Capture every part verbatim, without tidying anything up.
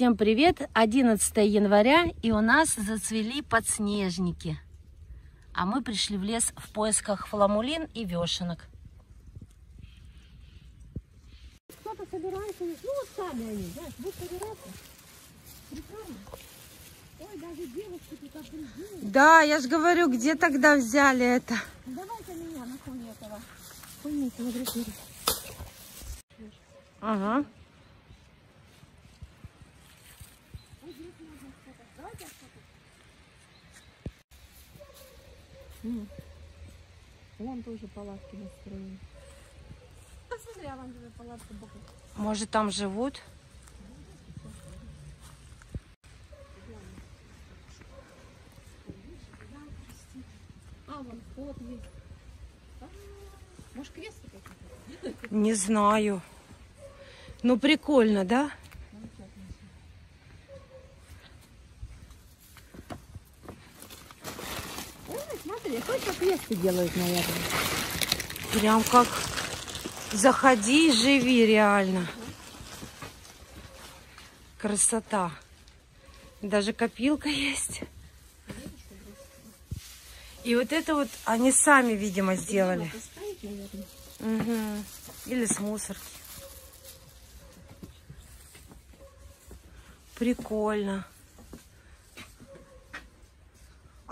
Всем привет! одиннадцатое января, и у нас зацвели подснежники. А мы пришли в лес в поисках фламмулин и вешенок. Кто-то собирается, ну вот сами они, знаешь, будут собираться. Прекрасно. Ой, даже девушки тут определили. Да, я же говорю, где тогда взяли это? Давай-ка меня на фоне этого. Фоне этого дрожжи. Ага. Вон тоже палатки настроены. Посмотри, а вон тоже палатки боком. Может, там живут? А, вон вход есть. Может, кресло какие-то? Не знаю. Ну, прикольно, да? Смотри, только кресло делают, наверное. Прям как заходи и живи, реально. Красота. Даже копилка есть. И вот это вот они сами, видимо, сделали. Угу. Или с мусорки. Прикольно.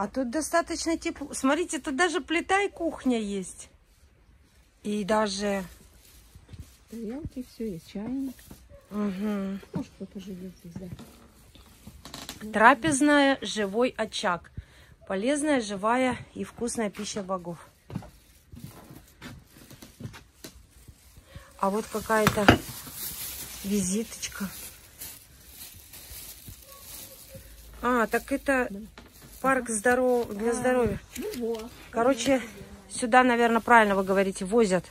А тут достаточно тепло. Смотрите, тут даже плита и кухня есть. И даже... тарелки, все есть, чайник. Угу. Может, кто-то живет здесь, да. Трапезная, живой очаг. Полезная, живая и вкусная пища богов. А вот какая-то визиточка. А, так это... парк здоров... для здоровья. Короче, сюда, наверное, правильно вы говорите, возят.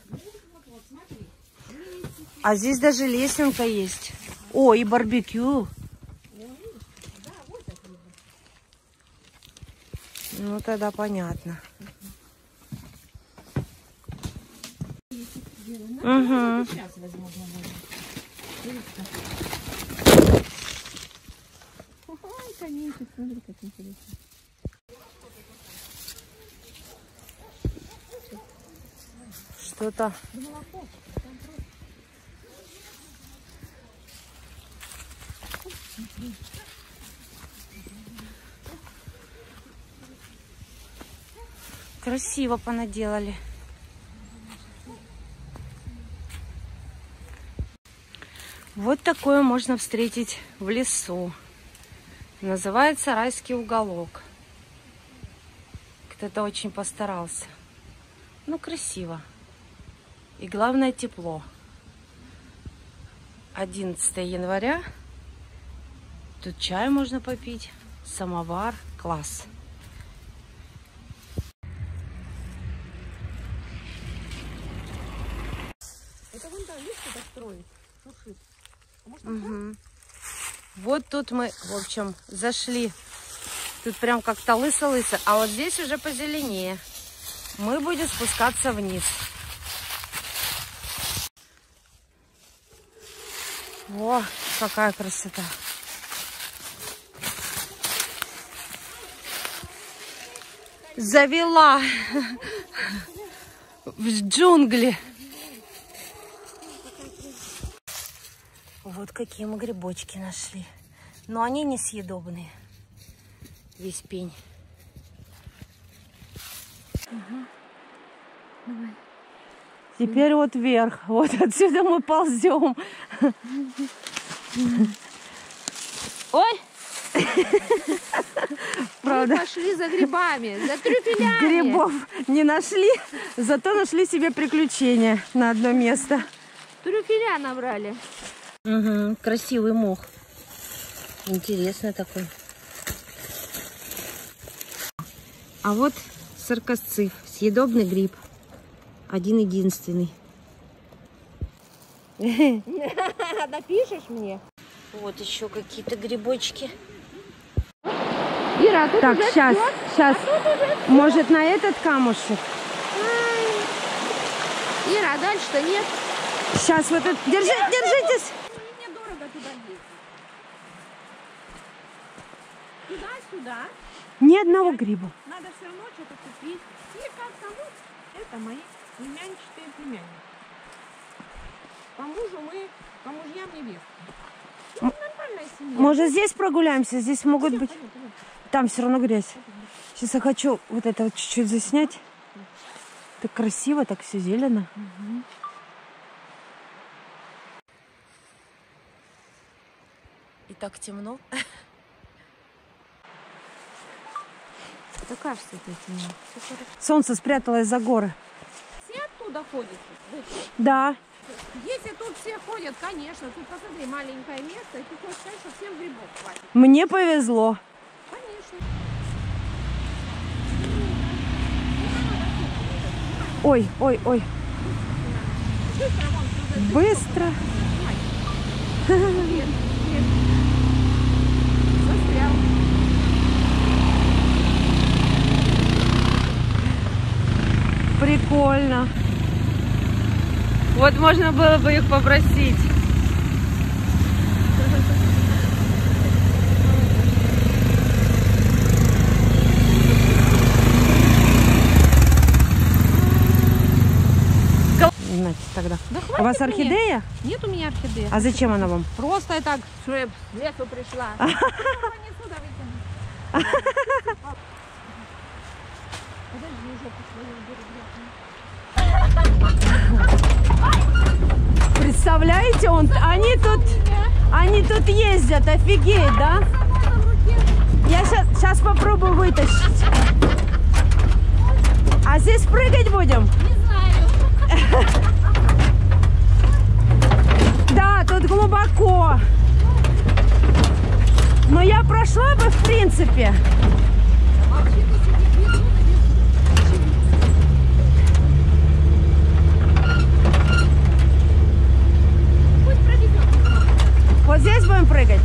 А здесь даже лесенка есть. О, и барбекю. Ну, тогда понятно. Угу. Ой, конечно, смотри, как интересно. Что-то. Красиво понаделали. Вот такое можно встретить в лесу. Называется райский уголок. Кто-то очень постарался. Ну, красиво. И главное, тепло. одиннадцатое января. Тут чай можно попить. Самовар. Класс. Это вон там есть что-то строить? Шуршит. А может, угу. Вот тут мы, в общем, зашли. Тут прям как-то лысо-лысо. А вот здесь уже позеленее. Мы будем спускаться вниз. О, какая красота! Завела в джунгли. Вот какие мы грибочки нашли. Но они несъедобные. Весь пень. Угу. Давай. Теперь вот вверх. Вот отсюда мы ползем. Ой! Правда. Мы пошли за грибами, за трюфелями. Грибов не нашли, зато нашли себе приключения на одно место. Трюфеля набрали. Угу, красивый мох. Интересно такой. А вот саркосциф, съедобный гриб. Один-единственный. Напишешь мне? Вот еще какие-то грибочки. Ира, а так, сейчас, все? сейчас. А может, на этот камушек? Ира, а дальше-то нет. Сейчас вот тут. Держи, держитесь. Мне дорого туда идти. да. Ни одного гриба. Надо все равно что-то купить. И как-то вот, это мои племянничатые племянники. По мужу мы, по мужьям невесты. Ну, нормальная семья. Может, здесь прогуляемся? Здесь могут все, быть... Пойдем, пойдем. Там все равно грязь. Сейчас я хочу вот это вот чуть-чуть заснять. Так красиво, так все зелено. Угу. И так темно. Такая что это темно. Солнце спряталось за горы. Все оттуда ходят? Да. Если тут все ходят, конечно. Тут, посмотри, маленькое место. И ты хочешь сказать, что всем грибов хватит. Мне повезло. Конечно. Ой, ой, ой. Быстро. Застрял. Прикольно. Вот можно было бы их попросить. Тогда. Да у вас орхидея? Мне. Нет у меня орхидея. А зачем она вам? Просто я так в лесу пришла. Представляете, он, они тут, они тут ездят, офигеть, да? Я сейчас попробую вытащить. А здесь прыгать будем? Да, тут глубоко. Но я прошла бы, в принципе. Вот здесь будем прыгать?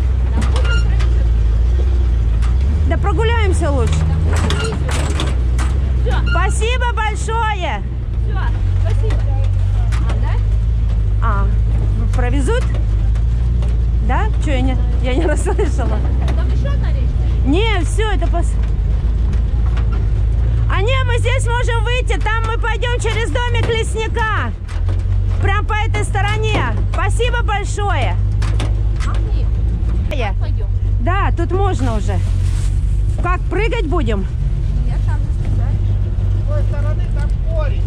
Да прогуляемся лучше. Спасибо большое. А, провезут? Да? Что, я не, я не расслышала. Там еще одна речка? Не, все, это пос... А не, мы здесь можем выйти, там мы пойдем через домик лесника. Прям по этой стороне. Спасибо большое. А я. Пойдем. Да, тут можно уже. Как, прыгать будем? Я сам рассказаю. С той стороны там корень.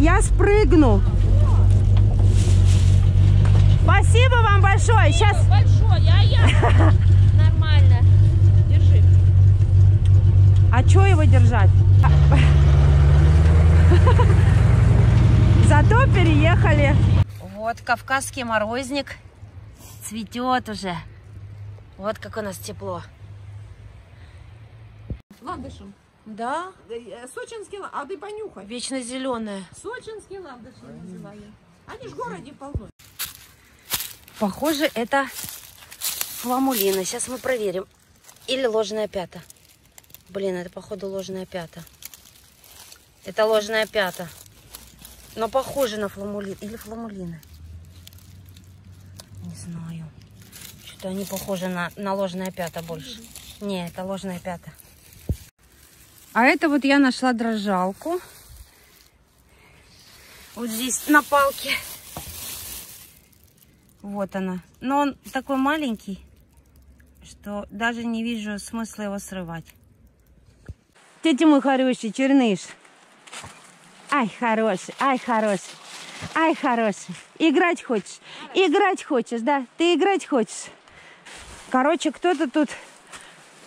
Я спрыгну. Спасибо вам большое. Сейчас. Большое, а я. Нормально. Держи. А что его держать? Зато переехали. Вот кавказский морозник цветет уже. Вот как у нас тепло. Ландышем. Да? Сочинский ландыш. А ты понюхай. Вечно зеленая. Сочинский ландыш я называю. Они ж в городе полно. Похоже, это фламмулина. Сейчас мы проверим. Или ложная пята. Блин, это походу ложная пята. Это ложная пята. Но похоже на фламмулин. Или фламмулина. Не знаю. Что-то они похожи на, на ложная пята больше. Не, это ложная пята. А это вот я нашла дрожжалку. Вот здесь на палке. Вот она. Но он такой маленький, что даже не вижу смысла его срывать. Дети мой хороший, черныш. Ай, хороший, ай, хороший. Ай, хороший. Играть хочешь? Играть хочешь, да? Ты играть хочешь? Короче, кто-то тут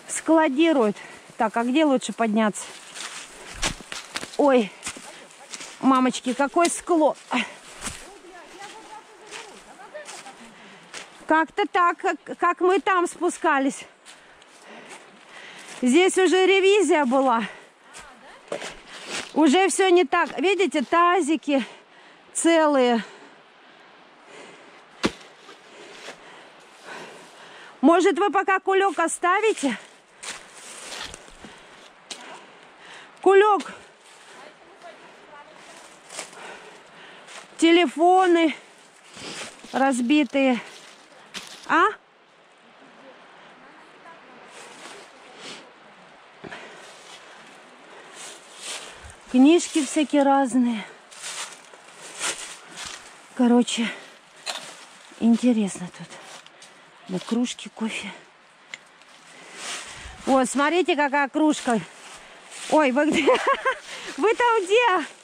складирует. Так, а где лучше подняться? Ой, мамочки, какой склон. Как-то так, как, как мы там спускались. Здесь уже ревизия была. Уже все не так. Видите, тазики целые. Может, вы пока кулек оставите? Кулек, телефоны разбитые, а? книжки всякие разные. Короче, интересно тут. На кружке кофе. Вот, смотрите, какая кружка. Ой, вы где? Вы там где?